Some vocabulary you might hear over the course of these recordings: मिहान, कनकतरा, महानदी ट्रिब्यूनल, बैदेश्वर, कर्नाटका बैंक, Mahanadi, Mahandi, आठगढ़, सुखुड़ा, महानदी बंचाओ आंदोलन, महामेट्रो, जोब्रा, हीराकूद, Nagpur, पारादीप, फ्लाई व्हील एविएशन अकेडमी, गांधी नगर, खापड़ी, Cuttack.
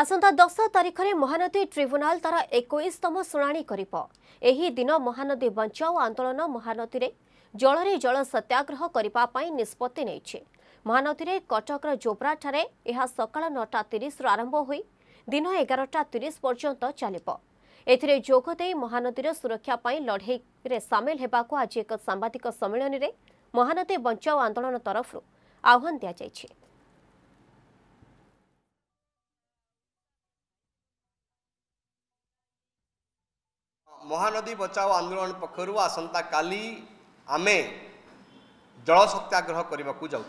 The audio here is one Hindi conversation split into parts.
आसंता 10 तारीख में महानदी ट्रिब्यूनल तार 21तम शुणाणी करदिन महानदी बंचाओ आंदोलन महानदी में जल रे जल सत्याग्रह करने निष्पत्ति नहीं। महानदी में कटक जोब्रा ठारे यह सकाल 9:30 आरंभ हो दिन 11:30 पर्यंत चलिबो। एथिरे जोगदे महानदी सुरक्षा पर लड़े में सामिल होगाक आज एक सांबादिक सम्मेलन में महानदी बंचाओ आंदोलन तरफ आह्वान दिया जायछि। महानदी बचाओ आंदोलन पक्षर आसंता काली आमे जल सत्याग्रह करने को जाऊँ।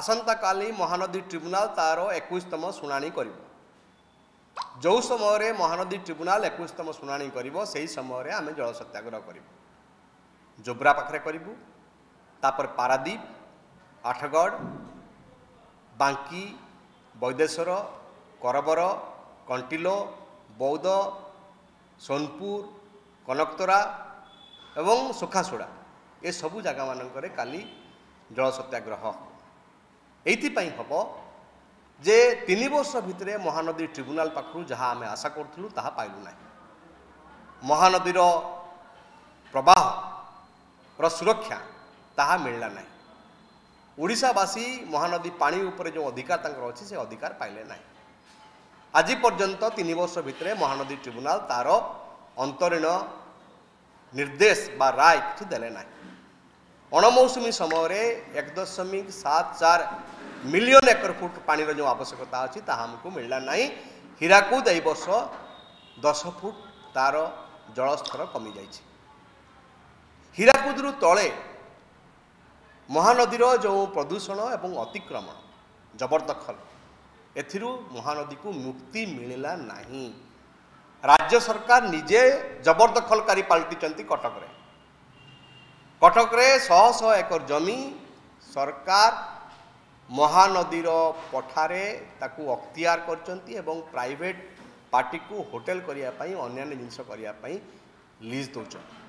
आसंता काली महानदी ट्रिब्यूनल तार 21तम शुणाणी कर। जो समय महानदी ट्रिब्यूनल 21तम शुणाणी कर सही समय आम जल सत्याग्रह कर जोब्रा पाखे करूँ, तापर पारादीप, आठगढ़, बांकी, बैदेश्वर, करबर, कंटिलो, बौद्ध, सोनपुर, कनकतरा एवं सुखुड़ा ये सबू जगह मानक काली जल सत्याग्रह ये हम जे 3 वर्ष भितर महानदी ट्रिब्यूनल पाखु जहाँ आम आशा करूँ ता पाइलु ना। महानदीर प्रवाहर सुरक्षा ताहा मिलला ना। ओडावासी महानदी पानी उपरे जो अधिकार तांकर अछि से अधिकार पाइले ना। आज पर्यंत 3 वर्ष भितर महानदी ट्रिब्यूनल तार अंतरीण निर्देश बा राय कि देले ना। अणमौसुमी समय 1.74 मिलियन एकर फुट पानी जो आवश्यकता अच्छी हमको मिलला ना। हीराकूद ए वर्ष 10 फुट तार जलस्तर कमी जाइछि। हीराकूदरू तले महानदीर जो प्रदूषण एवं अतिक्रमण जबरदखल एथिरू महानदी को मुक्ति मिलला नहीं। राज्य सरकार निजे जबरदखलकारी पलटिचंती कटकरे। कटकरे 100 एकर जमी सरकार महानदीर पठारे ताकू अख्तियार करचंती एवं प्राइवेट पार्टी को होटेल करिया पाई अन्य जिनिष करिया पाई लीज दउचंती।